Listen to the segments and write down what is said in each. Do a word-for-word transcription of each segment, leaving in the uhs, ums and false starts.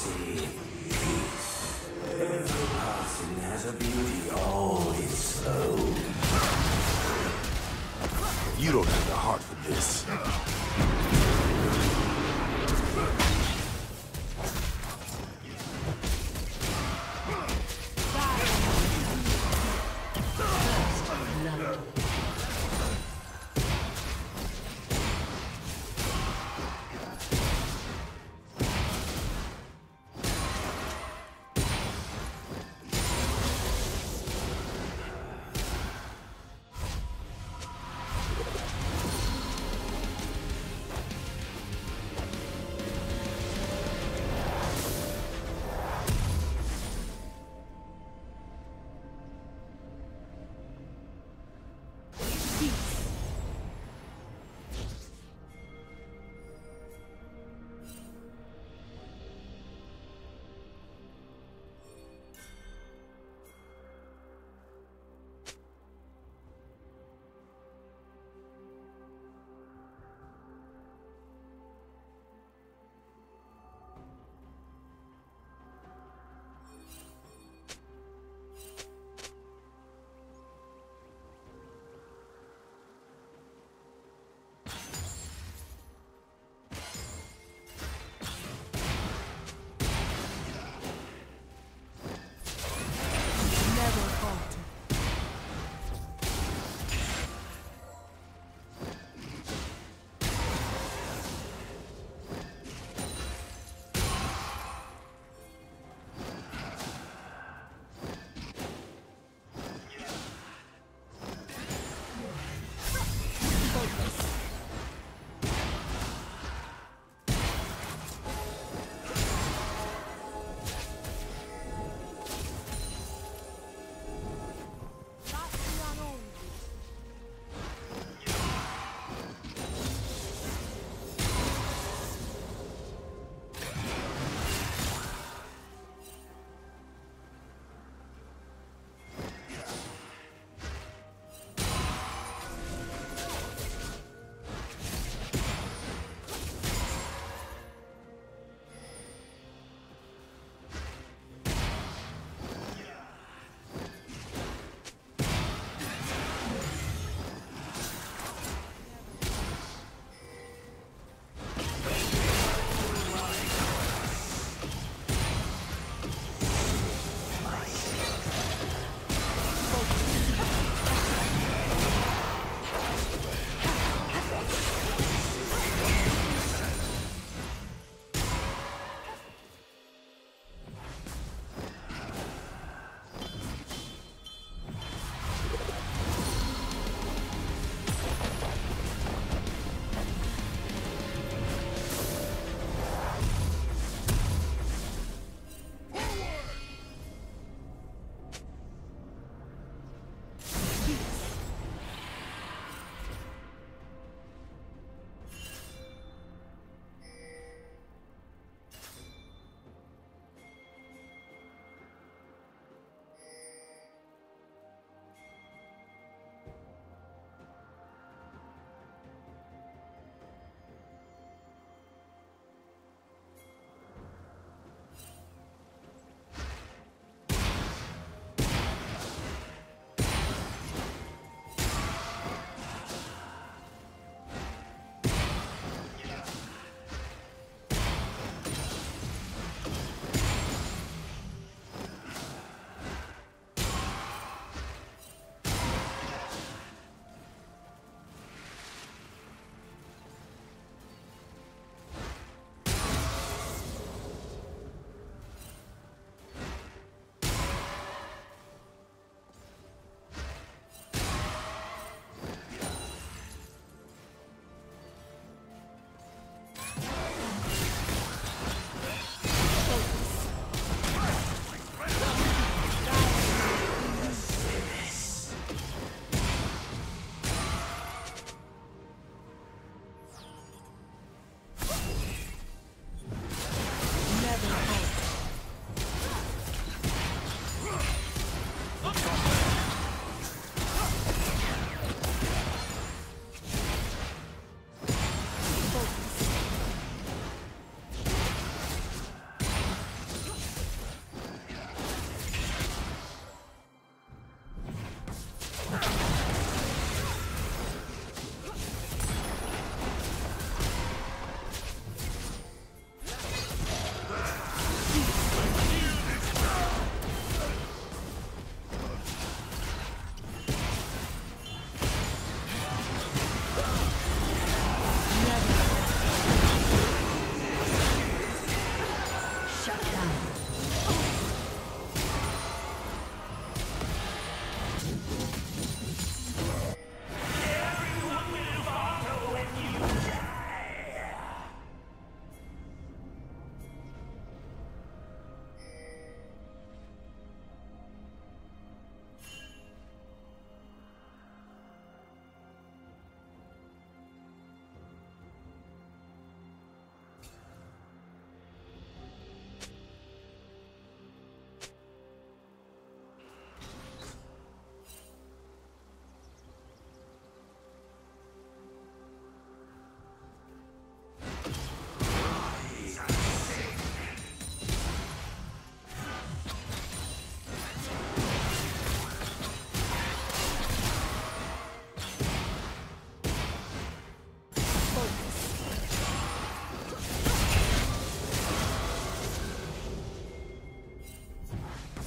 see. Every passing has a beauty all its own. You don't have the heart for this.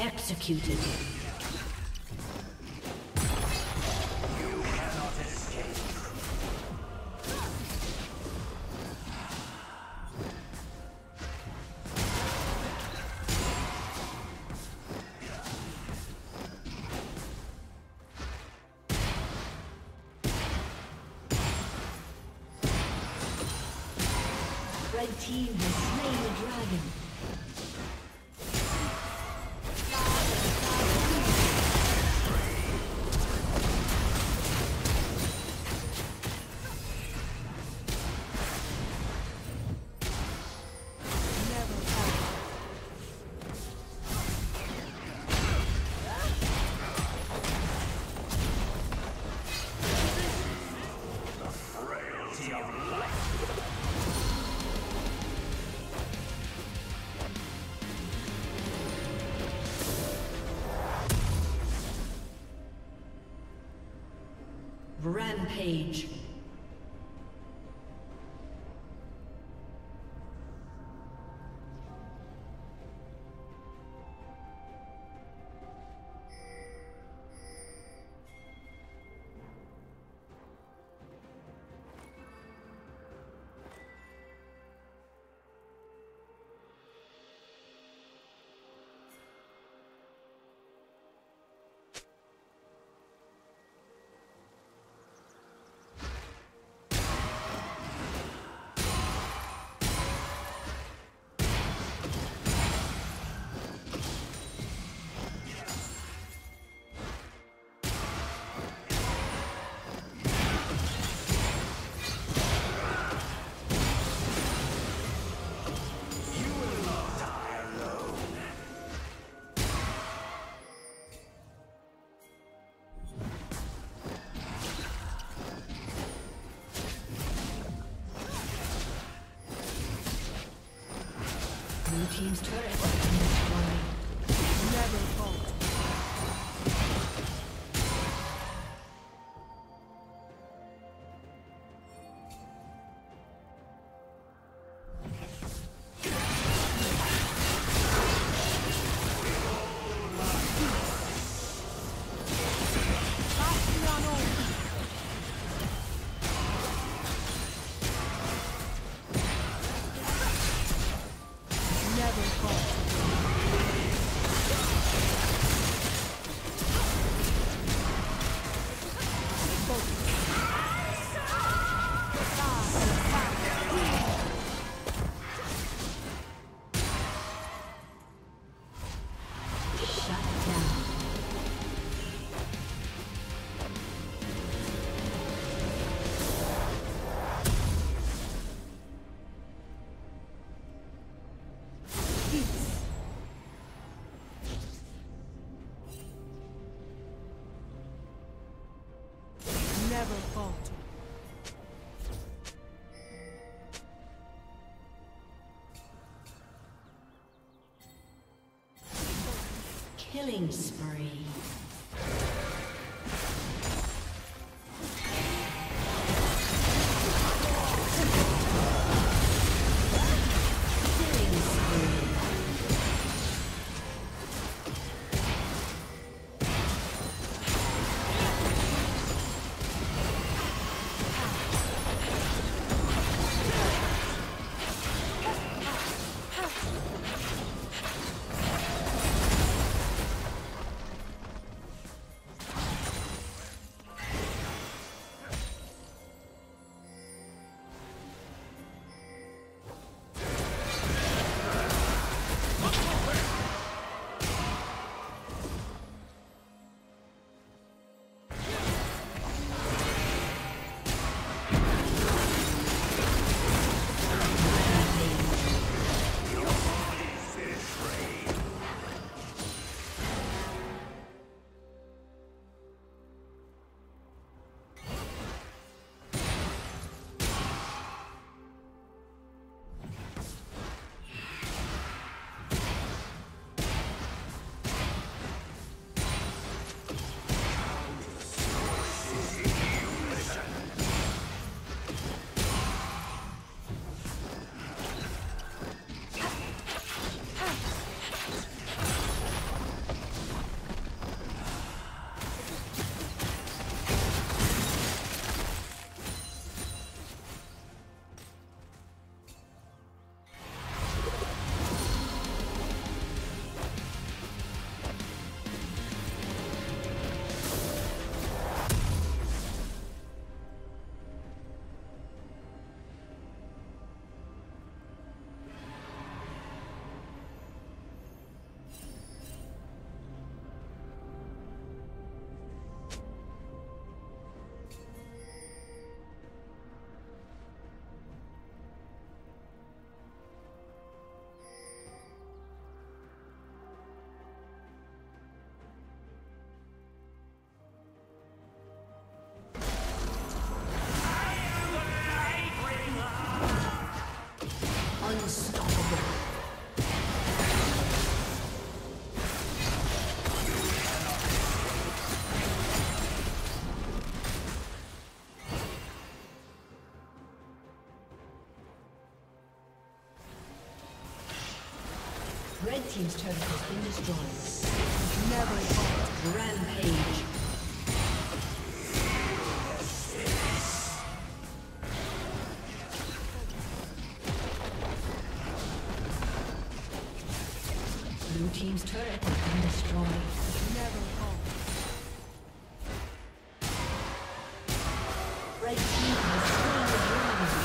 Executed. Red team has slain the dragon. Rampage. Team's turret has been destroyed. Never fault. Killing spree. Unstoppable. Red team's turret has been destroyed. Never fought rampage. Blue team's turret has been destroyed. Never fought. Red team has slain the dragon.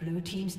Blue team's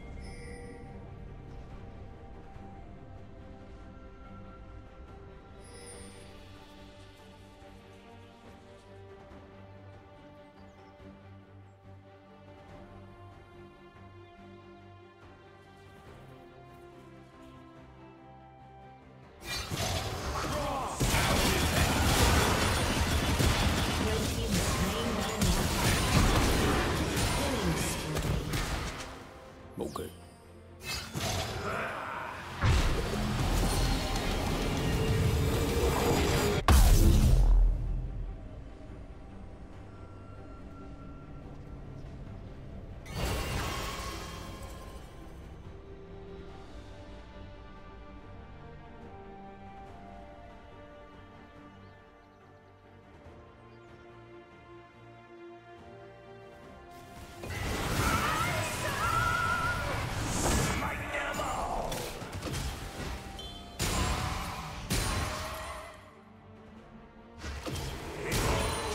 Blue team's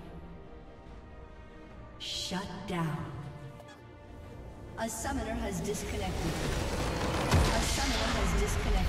Shut down. A summoner has disconnected. A summoner has disconnected.